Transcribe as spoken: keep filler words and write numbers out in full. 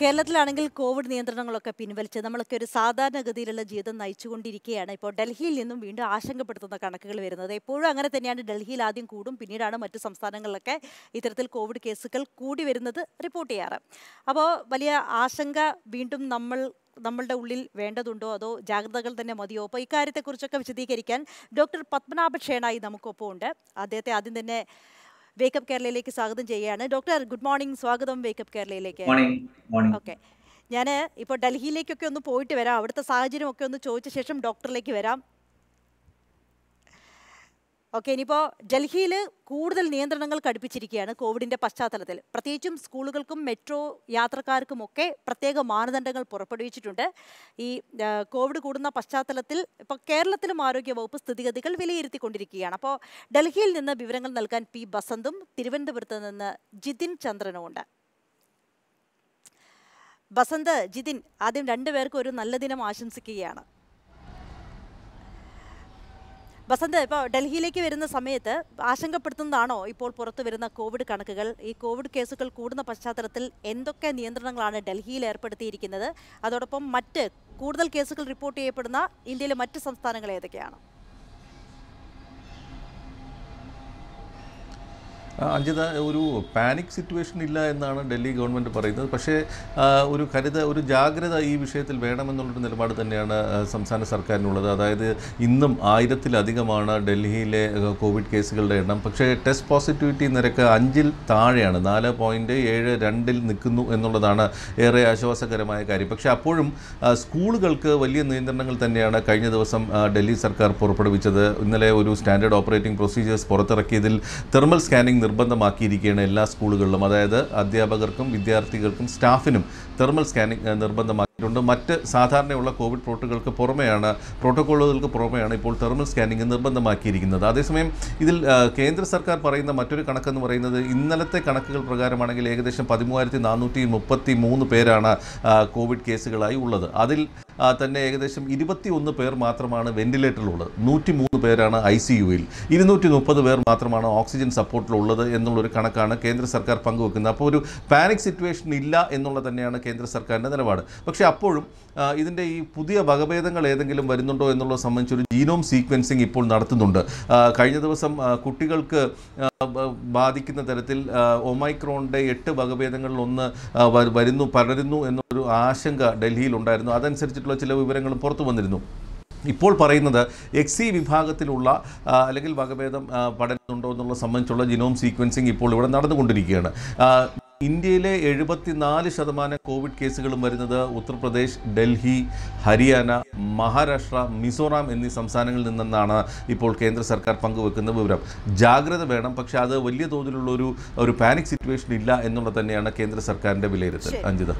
കേരളത്തിലാണെങ്കിൽ കോവിഡ് നിയന്ത്രണങ്ങളൊക്കെ പിൻവലിച്ച് നമ്മളൊക്കെ ഒരു സാധാരണഗതിയിലുള്ള ജീവിതം നയിച്ചുകൊണ്ടിരിക്കുകയാണ്. ഇപ്പോൾ ഡൽഹിയിൽ നിന്നും വീണ്ടും ആശങ്കപ്പെടുത്തുന്ന കണക്കുകൾ വരുന്നത്. എപ്പോഴും അങ്ങനെ തന്നെയാണ്, ഡൽഹിയിൽ ആദ്യം കൂടും, പിന്നീടാണ് മറ്റു സംസ്ഥാനങ്ങളിലൊക്കെ ഇത്തരത്തിൽ കോവിഡ് കേസുകൾ കൂടി വരുന്നത് റിപ്പോർട്ട് ചെയ്യാറ്. അപ്പോൾ വലിയ ആശങ്ക വീണ്ടും നമ്മൾ നമ്മളുടെ ഉള്ളിൽ വേണ്ടതുണ്ടോ, അതോ ജാഗ്രതകൾ തന്നെ മതിയോ? അപ്പോൾ ഇക്കാര്യത്തെക്കുറിച്ചൊക്കെ വിശദീകരിക്കാൻ ഡോക്ടർ പത്മനാഭ ഷേണായി നമുക്കൊപ്പമുണ്ട്. അദ്ദേഹത്തെ ആദ്യം തന്നെ വേക്കപ്പ് കേരളയിലേക്ക് സ്വാഗതം ചെയ്യുകയാണ്. ഡോക്ടർ, ഗുഡ് മോർണിംഗ്, സ്വാഗതം വേക്കപ്പ് കേരളയിലേക്ക്. ഓക്കെ, ഞാൻ ഇപ്പോൾ ഡൽഹിയിലേക്കൊക്കെ ഒന്ന് പോയിട്ട് വരാം, അവിടുത്തെ സാഹചര്യമൊക്കെ ഒന്ന് ചോദിച്ച ശേഷം ഡോക്ടറിലേക്ക് വരാം. ഓക്കെ, ഇനിയിപ്പോൾ ഡൽഹിയിൽ കൂടുതൽ നിയന്ത്രണങ്ങൾ കടുപ്പിച്ചിരിക്കുകയാണ് കോവിഡിൻ്റെ പശ്ചാത്തലത്തിൽ. പ്രത്യേകിച്ചും സ്കൂളുകൾക്കും മെട്രോ യാത്രക്കാർക്കുമൊക്കെ പ്രത്യേക മാനദണ്ഡങ്ങൾ പുറപ്പെടുവിച്ചിട്ടുണ്ട്. ഈ കോവിഡ് കൂടുന്ന പശ്ചാത്തലത്തിൽ ഇപ്പോൾ കേരളത്തിലും ആരോഗ്യവകുപ്പ് സ്ഥിതിഗതികൾ വിലയിരുത്തിക്കൊണ്ടിരിക്കുകയാണ്. അപ്പോൾ ഡൽഹിയിൽ നിന്ന് വിവരങ്ങൾ നൽകാൻ പി ബസന്തും തിരുവനന്തപുരത്ത് നിന്ന് ജിതിൻ ചന്ദ്രനുമുണ്ട്. ബസന്ത്, ജിതിൻ, ആദ്യം രണ്ടുപേർക്കും ഒരു നല്ല ദിനം ആശംസിക്കുകയാണ്. വസന്ത്, ഇപ്പോൾ ഡൽഹിയിലേക്ക് വരുന്ന സമയത്ത് ആശങ്കപ്പെടുത്തുന്നതാണോ ഇപ്പോൾ പുറത്തു വരുന്ന കോവിഡ് കണക്കുകൾ? ഈ കോവിഡ് കേസുകൾ കൂടുന്ന പശ്ചാത്തലത്തിൽ എന്തൊക്കെ നിയന്ത്രണങ്ങളാണ് ഡൽഹിയിൽ ഏർപ്പെടുത്തിയിരിക്കുന്നത്? അതോടൊപ്പം മറ്റ് കൂടുതൽ കേസുകൾ റിപ്പോർട്ട് ചെയ്യപ്പെടുന്ന ഇന്ത്യയിലെ മറ്റ് സംസ്ഥാനങ്ങൾ ഏതൊക്കെയാണ്? അഞ്ജിത, ഒരു പാനിക് സിറ്റുവേഷൻ ഇല്ല എന്നാണ് ഡൽഹി ഗവൺമെൻറ് പറയുന്നത്. പക്ഷേ ഒരു കരുത ഒരു ജാഗ്രത ഈ വിഷയത്തിൽ വേണമെന്നുള്ളൊരു നിലപാട് തന്നെയാണ് സംസ്ഥാന സർക്കാരിനുള്ളത്. അതായത് ഇന്നും ആയിരത്തിലധികമാണ് ഡൽഹിയിലെ കോവിഡ് കേസുകളുടെ എണ്ണം. പക്ഷേ ടെസ്റ്റ് പോസിറ്റിവിറ്റി നിരക്ക് അഞ്ചിൽ താഴെയാണ്, നാല് പോയിൻറ്റ് ഏഴ് രണ്ടിൽ നിൽക്കുന്നു എന്നുള്ളതാണ് ഏറെ ആശ്വാസകരമായ കാര്യം. പക്ഷേ അപ്പോഴും സ്കൂളുകൾക്ക് വലിയ നിയന്ത്രണങ്ങൾ തന്നെയാണ് കഴിഞ്ഞ ദിവസം ഡൽഹി സർക്കാർ പുറപ്പെടുവിച്ചത്. ഇന്നലെ ഒരു സ്റ്റാൻഡേർഡ് ഓപ്പറേറ്റിംഗ് പ്രൊസീജിയേഴ്സ് പുറത്തിറക്കിയതിൽ തെർമൽ സ്കാനിംഗ് നിർബന്ധമാക്കിയിരിക്കുകയാണ് എല്ലാ സ്കൂളുകളിലും. അതായത് അധ്യാപകർക്കും വിദ്യാർത്ഥികൾക്കും സ്റ്റാഫിനും തെർമൽ സ്കാനിംഗ് നിർബന്ധമാക്കിയിട്ടുണ്ട്. മറ്റ് സാധാരണയുള്ള കോവിഡ് പ്രോട്ടോകോളുകൾക്ക് പുറമെയാണ് പ്രോട്ടോകോളുകൾക്ക് പുറമെയാണ് ഇപ്പോൾ തെർമൽ സ്കാനിംഗ് നിർബന്ധമാക്കിയിരിക്കുന്നത്. അതേസമയം ഇതിൽ കേന്ദ്ര സർക്കാർ പറയുന്ന മറ്റൊരു കണക്കെന്ന് പറയുന്നത്, ഇന്നലത്തെ കണക്കുകൾ പ്രകാരമാണെങ്കിൽ ഏകദേശം പതിമൂവായിരത്തി നാനൂറ്റി മുപ്പത്തി മൂന്ന് പേരാണ് കോവിഡ് കേസുകളായി ഉള്ളത്. അതിൽ തന്നെ ഏകദേശം ഇരുപത്തി ഒന്ന് പേർ മാത്രമാണ് വെന്റിലേറ്ററിലുള്ളത്, നൂറ്റി മൂന്ന് പേരാണ് ഐ സി യുയിൽ, ഇരുന്നൂറ്റി മുപ്പത് പേർ മാത്രമാണ് ഓക്സിജൻ സപ്പോർട്ടിലുള്ളത് എന്നുള്ളൊരു കണക്കാണ് കേന്ദ്ര സർക്കാർ പങ്കുവെക്കുന്നത്. അപ്പോൾ ഒരു പാനിക് സിറ്റുവേഷൻ ഇല്ല എന്നുള്ള തന്നെയാണ് കേന്ദ്ര സർക്കാരിൻ്റെ നിലപാട്. പക്ഷേ അപ്പോഴും ഇതിൻ്റെ ഈ പുതിയ വകഭേദങ്ങൾ ഏതെങ്കിലും വരുന്നുണ്ടോ എന്നുള്ളത് സംബന്ധിച്ചൊരു ജീനോം സീക്വൻസിങ് ഇപ്പോൾ നടത്തുന്നുണ്ട്. കഴിഞ്ഞ ദിവസം കുട്ടികൾക്ക് ബാധിക്കുന്ന തരത്തിൽ ഒമൈക്രോണിൻ്റെ എട്ട് വകഭേദങ്ങളിലൊന്ന് വരുന്നു പടരുന്നു എന്നൊരു ആശങ്ക ഡൽഹിയിലുണ്ടായിരുന്നു. അതനുസരിച്ചിട്ടുള്ള ചില വിവരങ്ങളും പുറത്തു വന്നിരുന്നു. ഇപ്പോൾ പറയുന്നത് എക്സി വിഭാഗത്തിലുള്ള അല്ലെങ്കിൽ വകഭേദം പടരുന്നുണ്ടോ എന്നുള്ളത് സംബന്ധിച്ചുള്ള ജീനോം സീക്വൻസിങ് ഇപ്പോൾ ഇവിടെ നടന്നുകൊണ്ടിരിക്കുകയാണ്. ഇന്ത്യയിലെ എഴുപത്തിനാല് ശതമാനം കോവിഡ് കേസുകളും വരുന്നത് ഉത്തർപ്രദേശ്, ഡൽഹി, ഹരിയാന, മഹാരാഷ്ട്ര, മിസോറാം എന്നീ സംസ്ഥാനങ്ങളിൽ നിന്നാണ് ഇപ്പോൾ കേന്ദ്ര സർക്കാർ പങ്കുവെക്കുന്ന വിവരം. ജാഗ്രത വേണം, പക്ഷേ അത് വലിയ തോതിലുള്ളൊരു ഒരു പാനിക് സിറ്റുവേഷൻ ഇല്ല എന്നുള്ള തന്നെയാണ് കേന്ദ്ര സർക്കാരിൻ്റെ വിലയിരുത്തൽ. അഞ്ജിത,